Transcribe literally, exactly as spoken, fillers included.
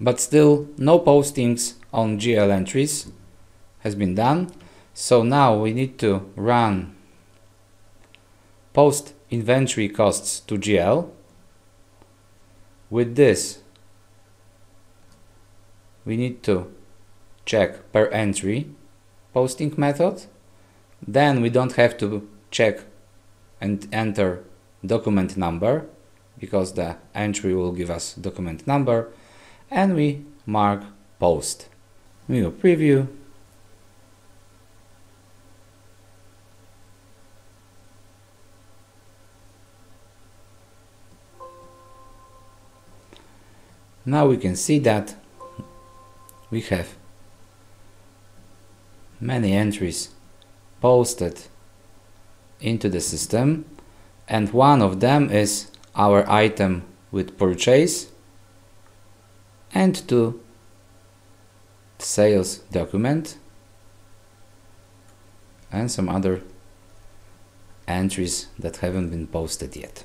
but still no postings on G L entries has been done. So now we need to run post inventory costs to G L. With this we need to check per entry posting method. Then we don't have to check and enter document number, because the entry will give us document number, and we mark post. We will preview. Now we can see that we have many entries posted into the system, and one of them is our item with purchase and to sales document and some other entries that haven't been posted yet.